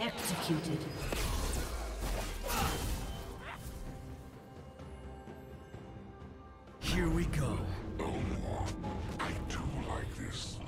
Executed. Here we go. Oh, I do like this.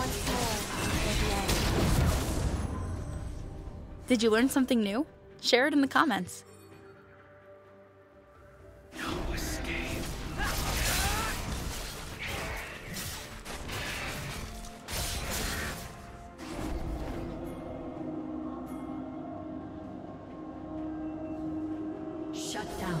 once more. Did you learn something new? Share it in the comments. No escape. Shut down.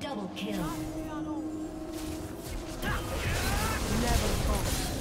Double kill. Never fall.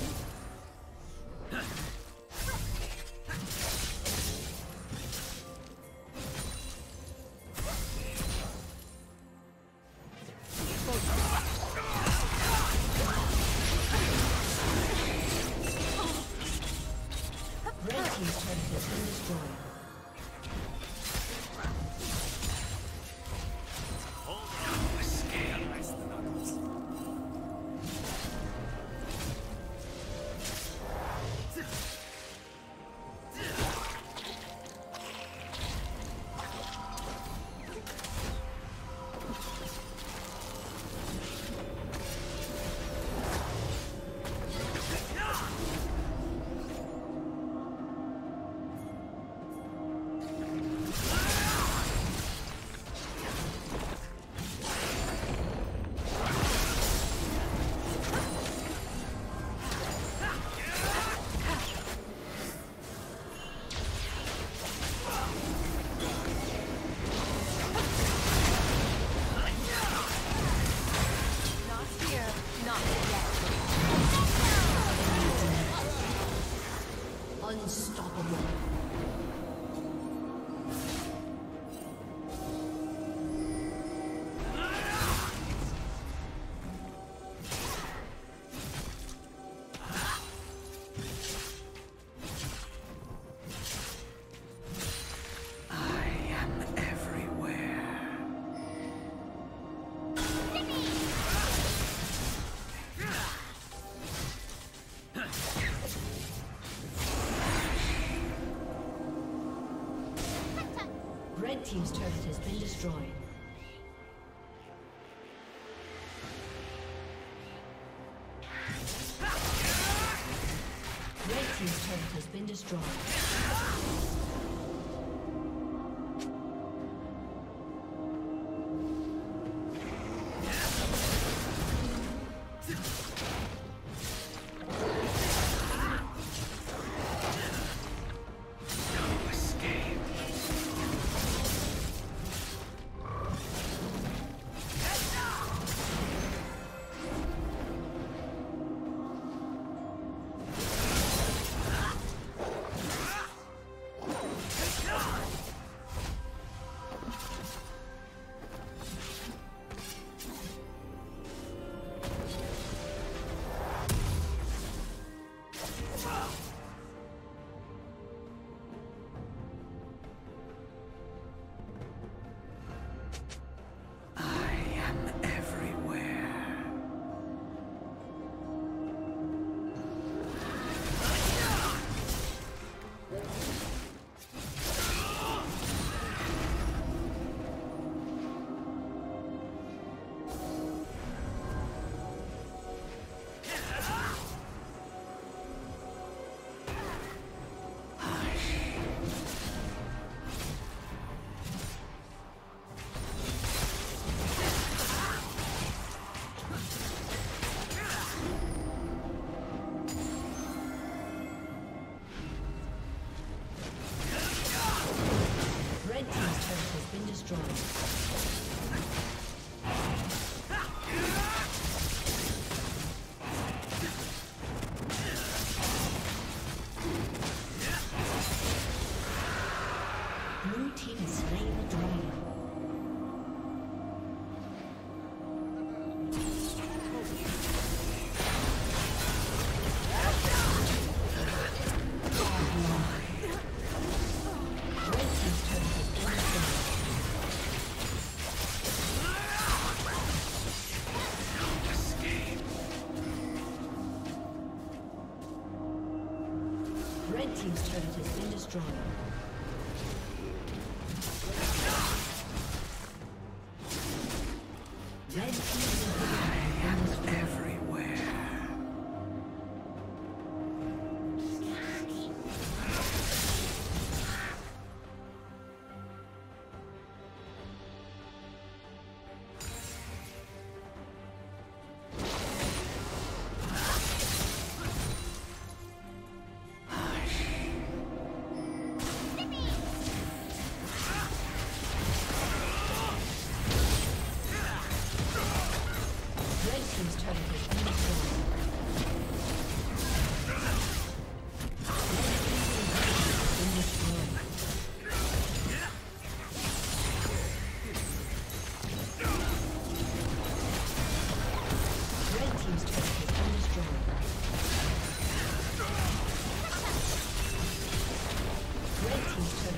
destroyed. Red team's turret has been destroyed. Team's turret has been destroyed. Red team's turret